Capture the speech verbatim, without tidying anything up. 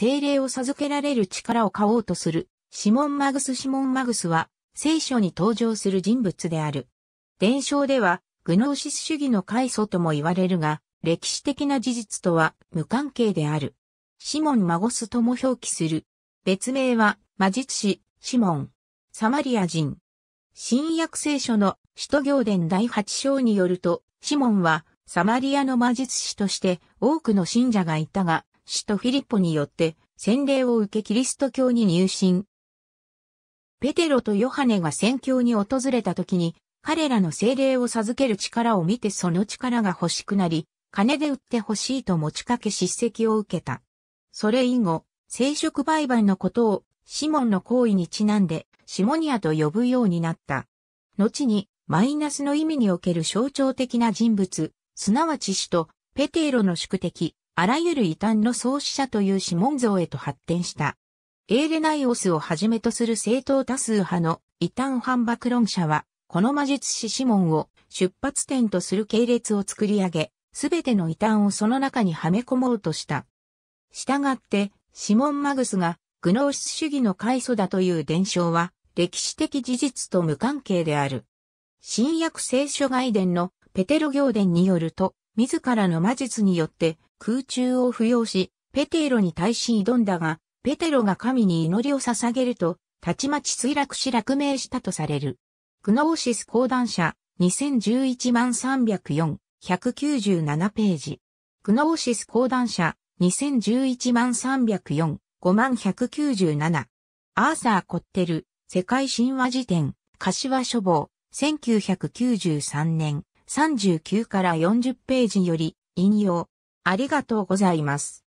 聖霊を授けられる力を買おうとする、シモン・マグス・シモン・マグスは、聖書に登場する人物である。伝承では、グノーシス主義の開祖とも言われるが、歴史的な事実とは無関係である。シモン・マゴスとも表記する。別名は、魔術師、シモン。サマリア人。新約聖書の使徒行伝だいはち章によると、シモンはサマリアの魔術師として多くの信者がいたが、使徒フィリッポによって洗礼を受けキリスト教に入信。ペテロとヨハネが宣教に訪れた時に、彼らの聖霊を授ける力を見てその力が欲しくなり、金で売ってほしいと持ちかけ叱責を受けた。それ以後、聖職売買のことをシモンの行為にちなんで、シモニアと呼ぶようになった。後に、マイナスの意味における象徴的な人物、すなわち使徒、ペテロの宿敵、あらゆる異端の創始者というシモン像へと発展した。エーレナイオスをはじめとする正統多数派の異端反駁論者は、この魔術師シモンを出発点とする系列を作り上げ、すべての異端をその中にはめ込もうとした。したがって、シモン・マグスがグノーシス主義の開祖だという伝承は、歴史的事実と無関係である。新約聖書外伝のペテロ行伝によると、自らの魔術によって空中を浮揚し、ペテロに対し挑んだが、ペテロが神に祈りを捧げると、たちまち墜落し落命したとされる。グノーシス講談社にせんじゅういちまんさんびゃくよん、ひゃくきゅうじゅうななページ。グノーシス講談社にせんじゅういちまんさんびゃくよん、ごまんひゃくきゅうじゅうなな。アーサー・コッテル。世界神話辞典、柏書房、せんきゅうひゃくきゅうじゅうさんねん、さんじゅうきゅうからよんじゅうページより、引用。ありがとうございます。